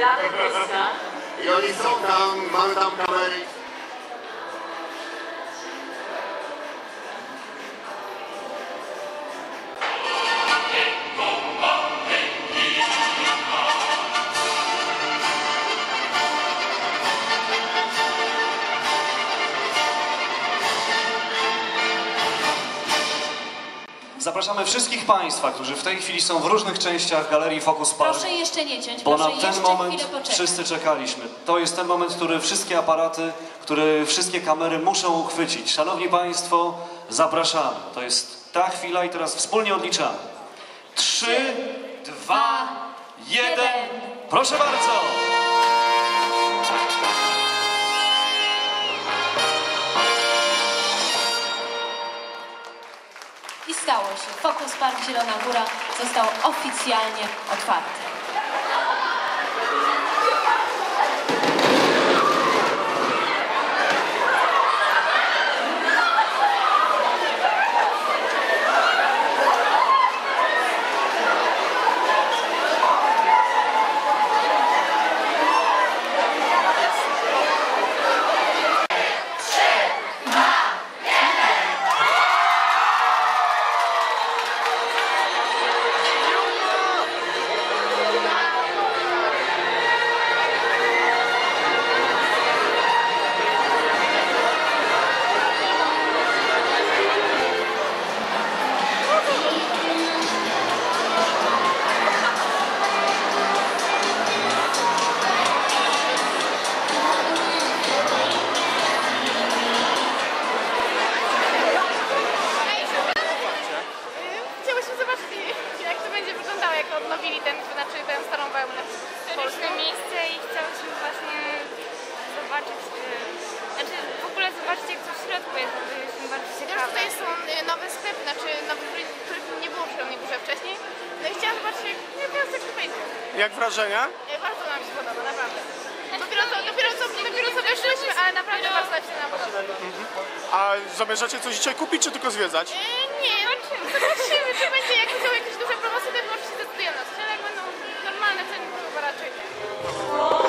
Radek Polska. I oni są tam, mamy tam kamery. Zapraszamy wszystkich Państwa, którzy w tej chwili są w różnych częściach galerii Focus Park. Proszę jeszcze nie ciąć, bo na ten moment wszyscy czekaliśmy. To jest ten moment, który wszystkie aparaty, które wszystkie kamery muszą uchwycić. Szanowni Państwo, zapraszamy. To jest ta chwila i teraz wspólnie odliczamy. 3, 2, 1. Proszę bardzo! I stało się. Focus Park Zielona Góra został oficjalnie otwarty. Odnowili tę starą wełnę. Polskie miejsce i chciałyśmy właśnie zobaczyć, w ogóle zobaczyć, jak to w środku jest, bo jestem bardzo ciekawa. Tutaj są nowe sklepy, nowe, których nie było w Zielonej Górze wcześniej. No i chciałam zobaczyć, jak to będzie. Jak wrażenia? Bardzo nam się podoba, naprawdę. Dopiero co wyszliśmy, ale naprawdę bardzo nam się podoba. A zamierzacie coś dzisiaj kupić, czy tylko zwiedzać? Nie, zobaczymy, czy będzie jakieś duże promocje, to już się zdecydujemy. Normalne ceny były raczej.